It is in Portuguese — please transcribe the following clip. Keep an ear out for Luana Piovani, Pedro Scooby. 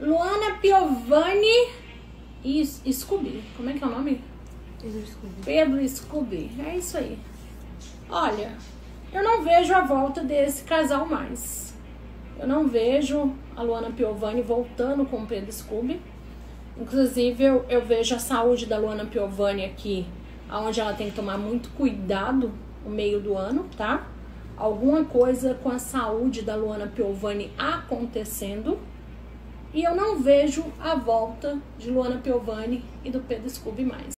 Luana Piovani e Scooby. Como é que é o nome? Pedro Scooby. Pedro Scooby. É isso aí. Olha, eu não vejo a volta desse casal mais. Eu não vejo a Luana Piovani voltando com o Pedro Scooby. Inclusive, eu vejo a saúde da Luana Piovani aqui, onde ela tem que tomar muito cuidado no meio do ano, tá? Alguma coisa com a saúde da Luana Piovani acontecendo. E eu não vejo a volta de Luana Piovani e do Pedro Scooby mais.